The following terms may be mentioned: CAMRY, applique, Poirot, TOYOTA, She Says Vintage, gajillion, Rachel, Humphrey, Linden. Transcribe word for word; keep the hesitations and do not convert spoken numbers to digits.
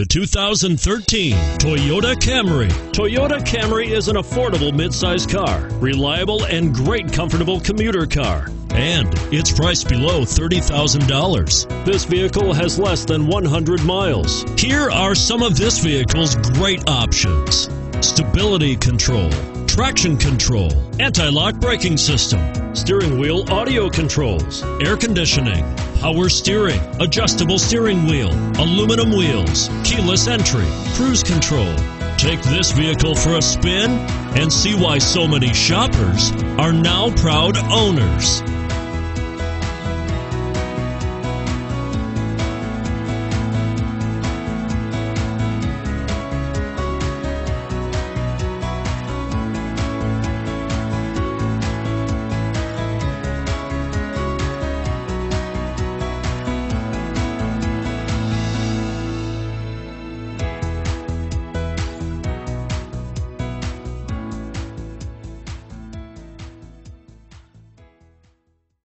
The two thousand thirteen Toyota Camry. Toyota Camry is an affordable midsize car, reliable and great comfortable commuter car, and it's priced below thirty thousand dollars. This vehicle has less than one hundred miles. Here are some of this vehicle's great options: stability control, traction control, anti-lock braking system, steering wheel audio controls, air conditioning, power steering, adjustable steering wheel, aluminum wheels, keyless entry, cruise control. Take this vehicle for a spin and see why so many shoppers are now proud owners.